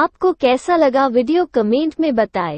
आपको कैसा लगा वीडियो कमेंट में बताएं।